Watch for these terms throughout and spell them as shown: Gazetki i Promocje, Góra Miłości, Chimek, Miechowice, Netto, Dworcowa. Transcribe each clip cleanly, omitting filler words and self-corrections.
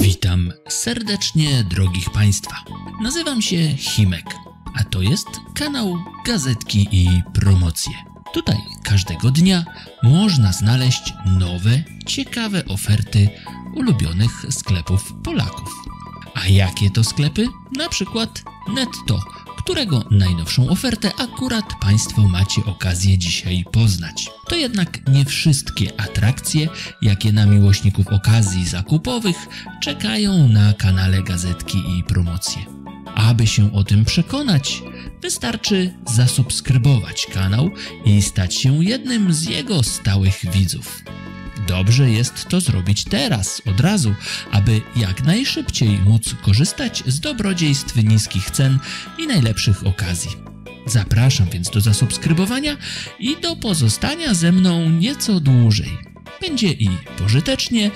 Witam serdecznie drogich Państwa. Nazywam się Chimek, a to jest kanał Gazetki i Promocje. Tutaj każdego dnia można znaleźć nowe, ciekawe oferty ulubionych sklepów Polaków. A jakie to sklepy? Na przykład Netto, którego najnowszą ofertę akurat Państwo macie okazję dzisiaj poznać. To jednak nie wszystkie atrakcje, jakie na miłośników okazji zakupowych czekają na kanale Gazetki i Promocje. Aby się o tym przekonać, wystarczy zasubskrybować kanał i stać się jednym z jego stałych widzów. Dobrze jest to zrobić teraz, od razu, aby jak najszybciej móc korzystać z dobrodziejstw niskich cen i najlepszych okazji. Zapraszam więc do zasubskrybowania i do pozostania ze mną nieco dłużej. Będzie i pożytecznie,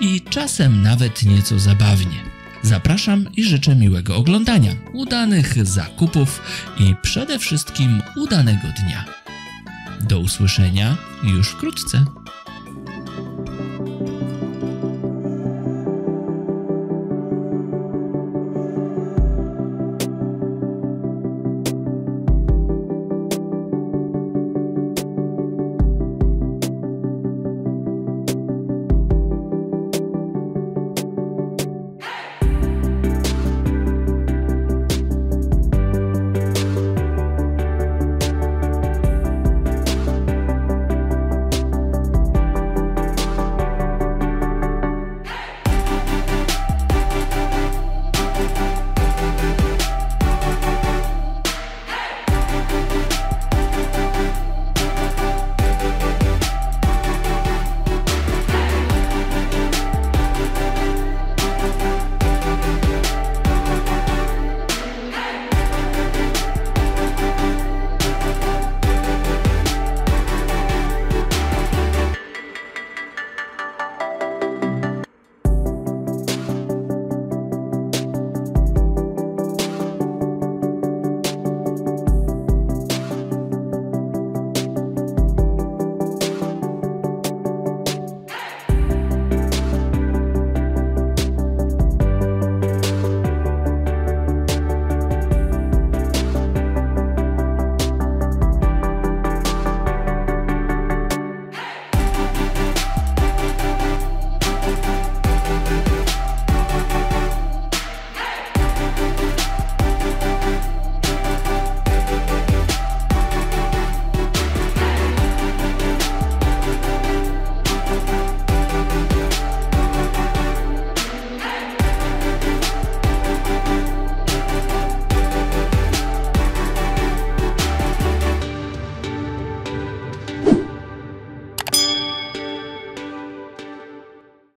i czasem nawet nieco zabawnie. Zapraszam i życzę miłego oglądania, udanych zakupów i przede wszystkim udanego dnia. Do usłyszenia już wkrótce.